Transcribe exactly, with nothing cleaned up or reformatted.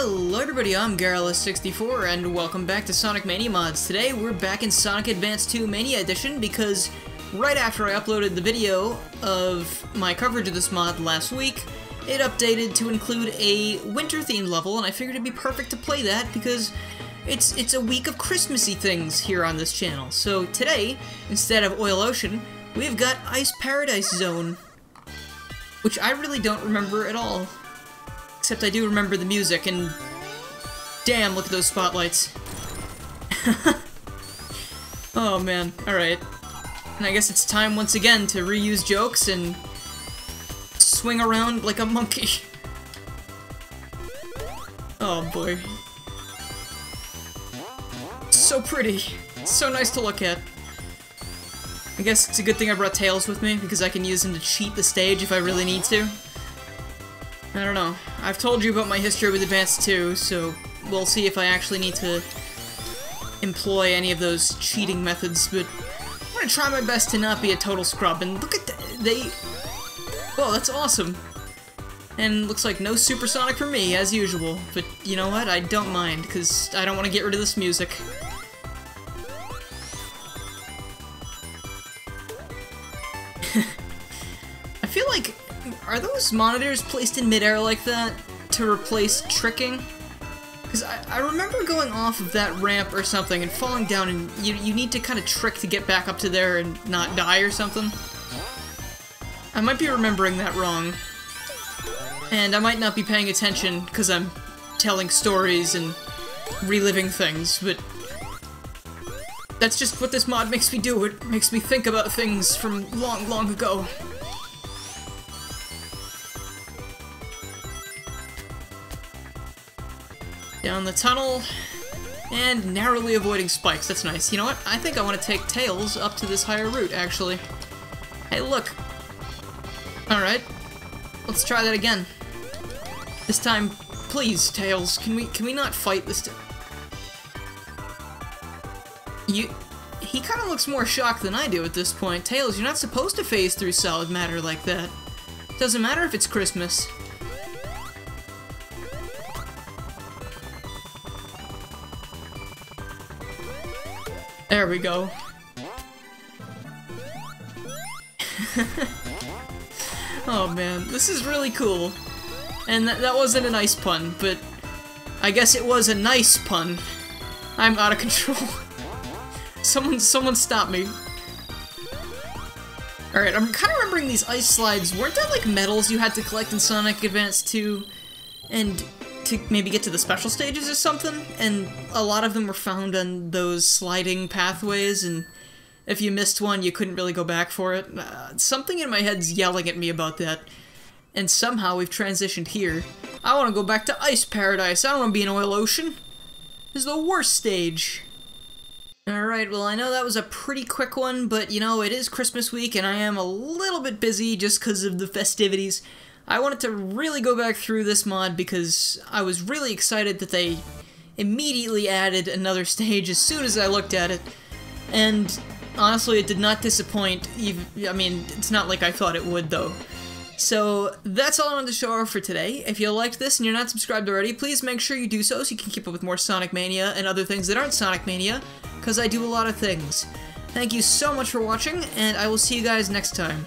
Hello everybody, I'm Garrulous sixty-four and welcome back to Sonic Mania Mods. Today we're back in Sonic Advance two Mania Edition because right after I uploaded the video of my coverage of this mod last week, it updated to include a winter themed level, and I figured it'd be perfect to play that because it's it's a week of Christmassy things here on this channel. So today, instead of Oil Ocean, we've got Ice Paradise Zone, which I really don't remember at all. Except I do remember the music, and damn, look at those spotlights. Oh man, alright. And I guess it's time once again to reuse jokes and swing around like a monkey. Oh boy. So pretty. So nice to look at. I guess it's a good thing I brought Tails with me, because I can use him to cheat the stage if I really need to. I don't know. I've told you about my history with Advance two, so we'll see if I actually need to employ any of those cheating methods, but I'm gonna try my best to not be a total scrub, and look at th they... Whoa, that's awesome! And looks like no Super Sonic for me, as usual, but you know what? I don't mind, because I don't want to get rid of this music. I feel like... Are those monitors placed in midair like that to replace tricking? Because I, I remember going off of that ramp or something and falling down, and you, you need to kind of trick to get back up to there and not die or something. I might be remembering that wrong. And I might not be paying attention because I'm telling stories and reliving things, but... That's just what this mod makes me do. It makes me think about things from long, long ago. Down the tunnel, and narrowly avoiding spikes. That's nice. You know what? I think I want to take Tails up to this higher route, actually. Hey, look. Alright. Let's try that again. This time, please, Tails, can we can we not fight this time? You... He kind of looks more shocked than I do at this point. Tails, you're not supposed to phase through solid matter like that. Doesn't matter if it's Christmas. There we go. Oh man, this is really cool. And th that wasn't a nice pun, but I guess it was a nice pun. I'm out of control. someone, someone stop me. Alright, I'm kind of remembering these ice slides. Weren't there like medals you had to collect in Sonic Advance two? And... to maybe get to the special stages or something, and a lot of them were found on those sliding pathways, and if you missed one, you couldn't really go back for it. Uh, something in my head's yelling at me about that, and somehow we've transitioned here. I want to go back to Ice Paradise. I don't want to be in Oil Ocean. This is the worst stage. Alright, well I know that was a pretty quick one, but you know, it is Christmas week, and I am a little bit busy just because of the festivities. I wanted to really go back through this mod because I was really excited that they immediately added another stage as soon as I looked at it. And honestly, it did not disappoint. Even, I mean, it's not like I thought it would, though. So that's all I wanted to show off for today. If you liked this and you're not subscribed already, please make sure you do so so you can keep up with more Sonic Mania and other things that aren't Sonic Mania, because I do a lot of things. Thank you so much for watching, and I will see you guys next time.